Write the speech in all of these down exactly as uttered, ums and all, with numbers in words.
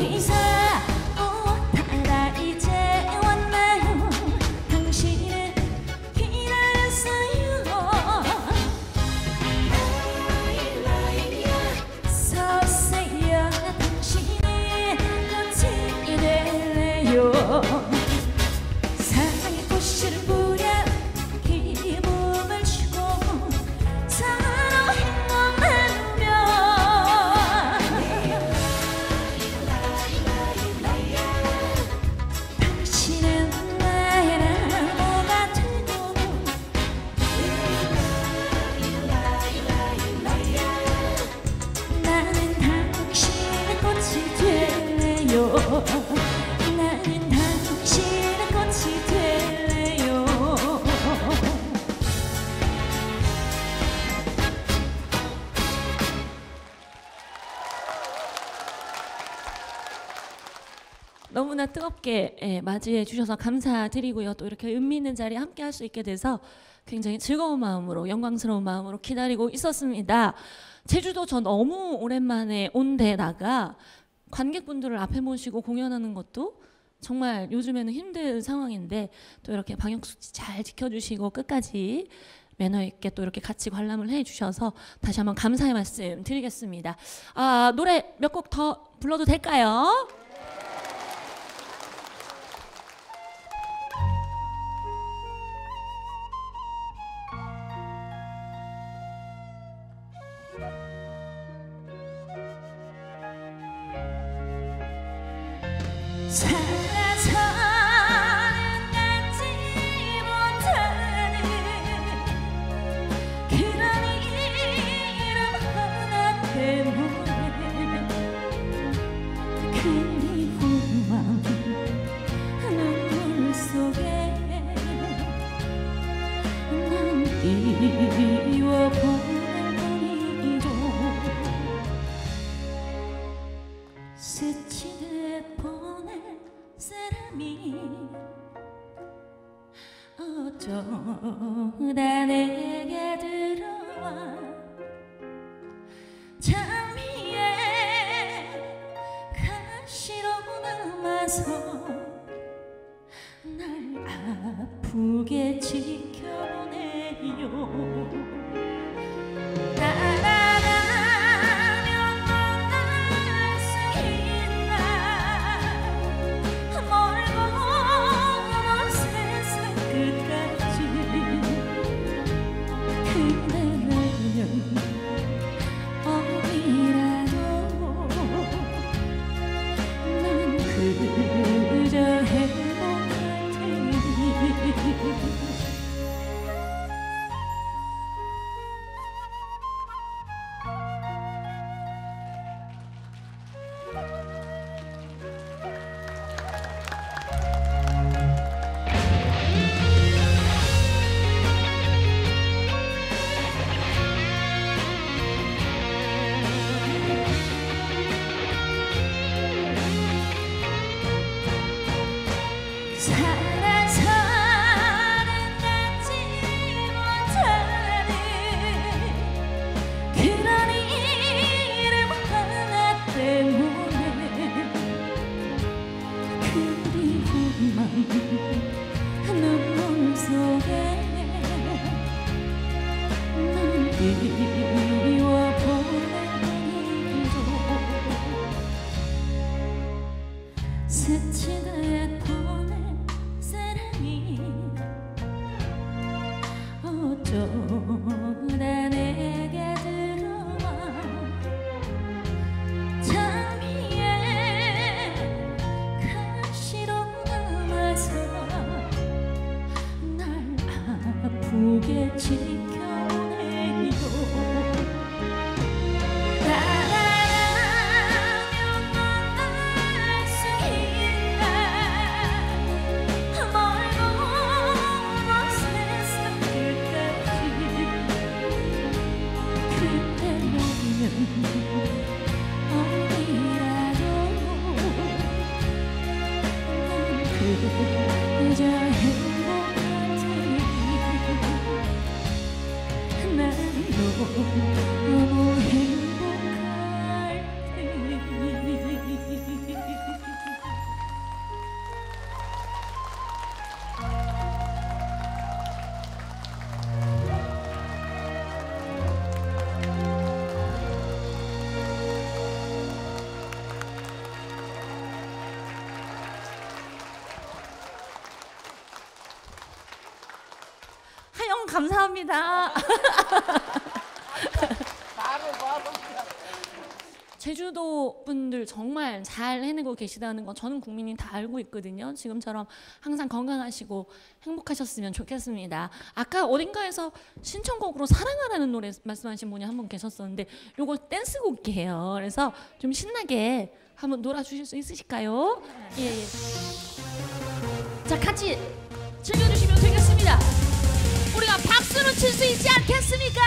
어디서 무엇하다 이제 왔나요? 당신을 기다렸어요. 라일라이야 어서 오세요. 당신이 꽃이 되래요. 사랑의 꽃을 뿌려 기쁨을 주고 당신이 꽃이 되래요. 어디서 무엇하다 이제 왔나요? 당신을 기다렸어요. 라일라일이야 어서 오세요. 당신이 꽃이 되래요. 사랑의 꽃을 뿌려 나는 당신의 꽃이 되래요. 너무나 뜨겁게 맞이해 주셔서 감사드리고요. 또 이렇게 의미 있는 자리에 함께 할 수 있게 돼서 굉장히 즐거운 마음으로, 영광스러운 마음으로 기다리고 있었습니다. 제주도 저 너무 오랜만에 온 데다가 관객분들을 앞에 모시고 공연하는 것도 정말 요즘에는 힘든 상황인데 또 이렇게 방역수칙 잘 지켜주시고 끝까지 매너 있게 또 이렇게 같이 관람을 해주셔서 다시 한번 감사의 말씀 드리겠습니다. 아, 노래 몇 곡 더 불러도 될까요? 사랑은 갖지 못하는 그런 이름 하나 때문에 그리움만 눈물 속에 난 미워버릴 거리로 스치듯 보낼 사람이 어쩌다 내게 들어와 장미에 가시로 남아서 날 아프게 지켜보네요. Oh, 눈물 속에 난 미워보는 일도 스치듯 보낸 사람이 어쩌다 내게 들어와 장미에 가시로 남아서 아프게 지켜내기도 따라가면 만날 수 있나 멀고 먼 세상 끝까지 그때 모이면 어디라도 난 그저 행복해 난 너무 행복할 때 하영 감사합니다. 제주도 분들 정말 잘 해내고 계시다는 건 저는 국민이 다 알고 있거든요. 지금처럼 항상 건강하시고 행복하셨으면 좋겠습니다. 아까 어딘가에서 신청곡으로 사랑하라는 노래 말씀하신 분이 한 분 계셨었는데 요거 댄스곡이에요. 그래서 좀 신나게 한번 놀아주실 수 있으실까요? 예, 예. 자, 같이 즐겨주시면 되겠습니다. 우리가 박수를 칠 수 있지 않겠습니까?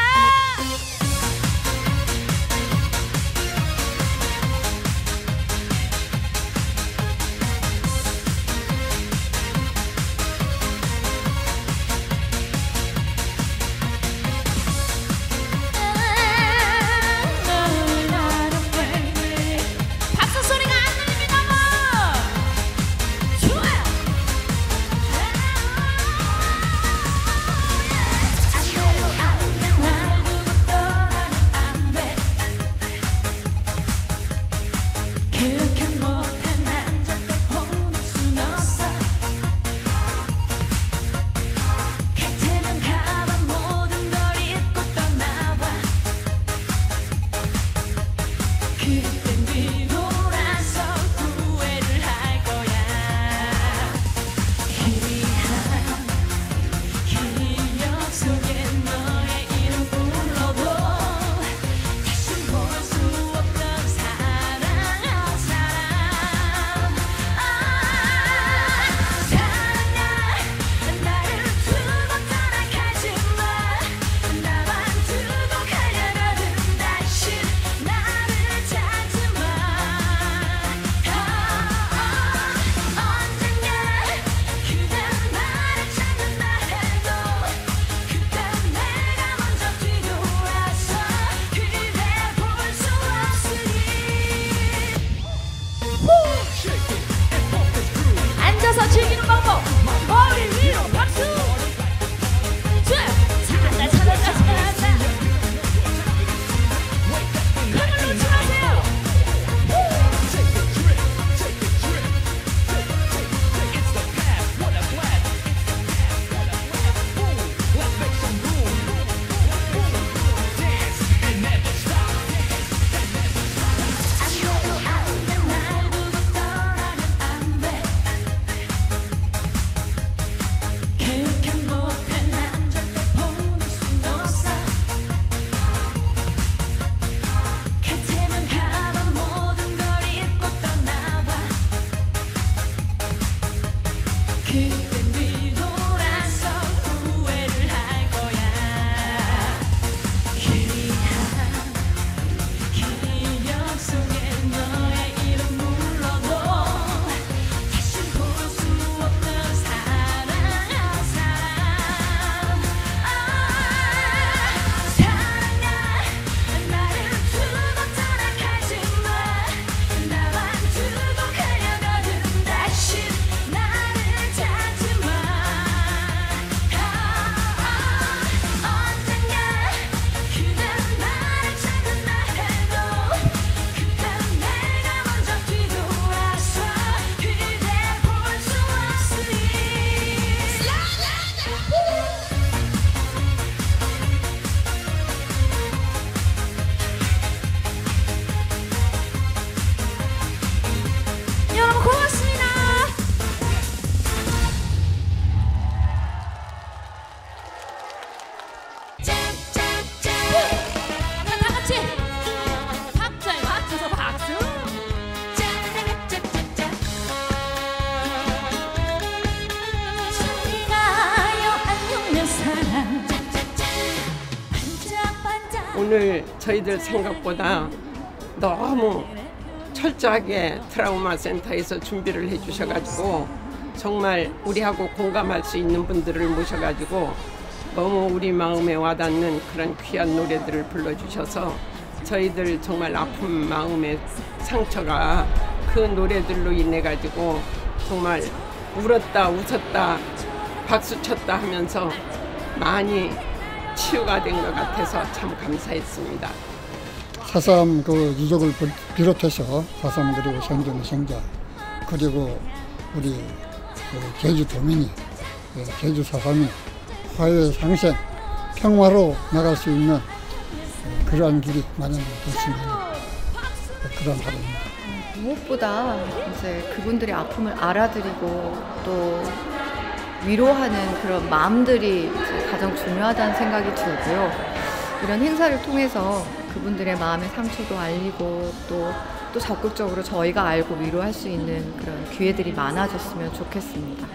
오늘 저희들 생각보다 너무 철저하게 트라우마 센터에서 준비를 해주셔가지고 정말 우리하고 공감할 수 있는 분들을 모셔가지고 너무 우리 마음에 와닿는 그런 귀한 노래들을 불러주셔서 저희들 정말 아픈 마음의 상처가 그 노래들로 인해가지고 정말 울었다 웃었다 박수쳤다 하면서 많이 치유가 된 것 같아서 참 감사했습니다. 사삼 그 유족을 비롯해서 사삼 그리고 생존의 생자 그리고 우리 제주 도민이 제주 사삼이 화해 상생 평화로 나갈 수 있는 그러한 길이 마련됐으면 그런 바람입니다. 무엇보다 이제 그분들의 아픔을 알아드리고 또 위로하는 그런 마음들이 가장 중요하다는 생각이 들고요. 이런 행사를 통해서 그분들의 마음의 상처도 알리고 또, 또 적극적으로 저희가 알고 위로할 수 있는 그런 기회들이 많아졌으면 좋겠습니다.